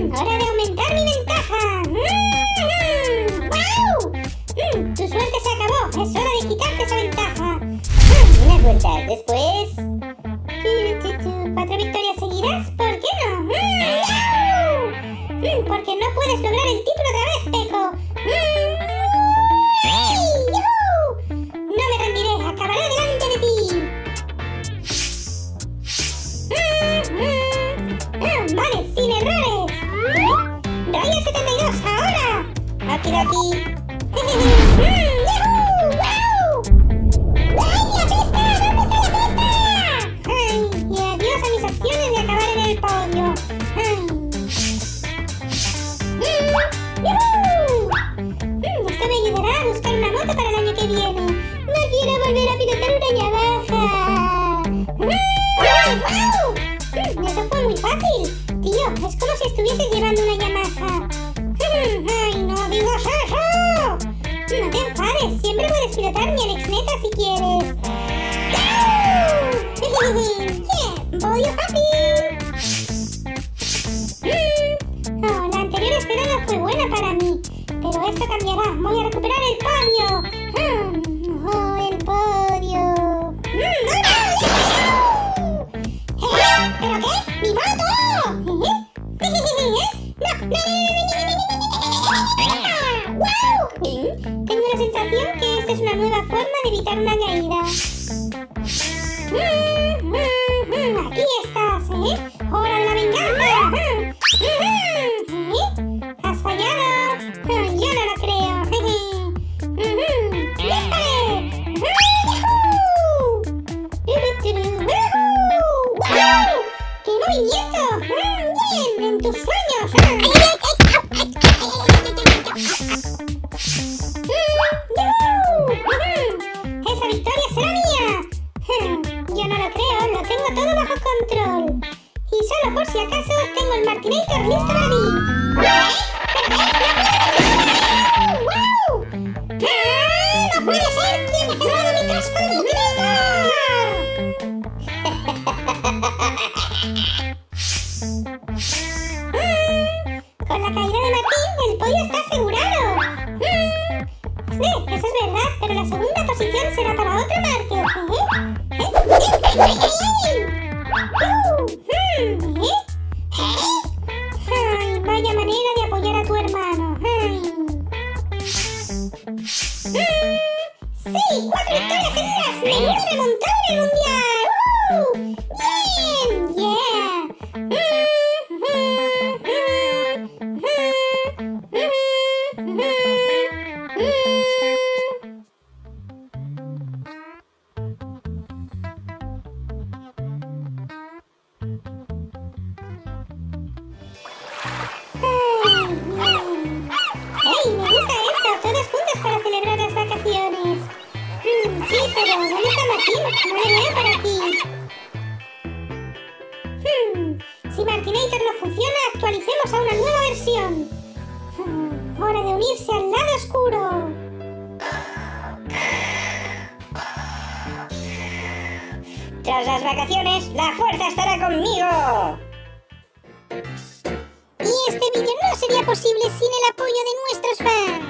¡Hora de aumentar mi ventaja! ¡Wow! ¡Tu suerte se acabó! ¡Es hora de quitarte esa ventaja! Unas vueltas después... 4 victorias seguidas, ¿por qué no? ¡Yahoo! Porque no puedes lograr el título otra vez, Peco. No me rendiré, acabaré delante de ti. Vale, sin errores. Raya 72, ahora. Rápido aquí. ¡Yahoo! ¡Wow! ¡Ay, la pista! ¿Dónde está la pista? Y adiós a mis opciones de acabar en el podio. Esto me ayudará a buscar una moto para el año que viene. No quiero volver a pilotar una Yamaha. Eso fue muy fácil. Tío, es como si estuvieses llevando una Yamaha. ¡Ay, no digas eso! No te enfades, siempre puedes pilotar mi Alex Neta si quieres. ¡Podio fácil! Oh, la anterior escena no fue buena para mí, pero esto cambiará. Voy a recuperar el podio. El podio. ¿Pero qué? ¡Mi moto! ¡Wow! Tengo la sensación que esta es una nueva forma de evitar una caída. Aquí estás, ¡hora de la venganza! ¡Has fallado! Yo no lo creo. ¡Qué movimiento! ¡Bien! ¡En tus sueños! ¡Esa victoria será mía! Yo no lo creo, lo tengo todo bajo control. Y solo por si acaso tengo el Martinator listo para mí. ¡Wow! ¡No puede ser! ¡Quien ha cerrado mi casco de Martinator! Con la caída de Martín, el podio está asegurado. Sí, eso es verdad, pero la segunda posición será para otro Márquez. ¡Ay, vaya manera de apoyar a tu hermano! ¡Sí! ¡4 victorias seguidas! ¡Me voy a remontar en el mundial! ¡Bien! No le veo por aquí. Si Martinator no funciona, actualicemos a una nueva versión. Hora de unirse al lado oscuro. Tras las vacaciones, la fuerza estará conmigo. Y este vídeo no sería posible sin el apoyo de nuestros fans.